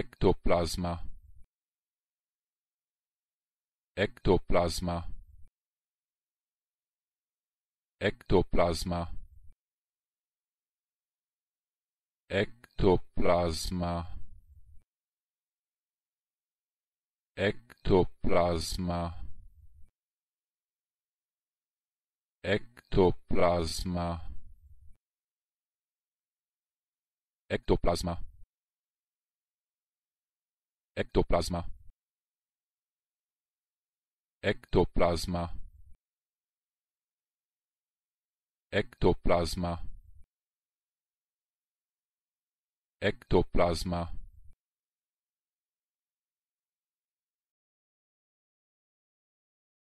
Ectoplasma. Ectoplasma. Ectoplasma. Ectoplasma. Ectoplasma. Ectoplasma. Ectoplasma. Ectoplasma. Ectoplasma. Ectoplasma. Ectoplasma.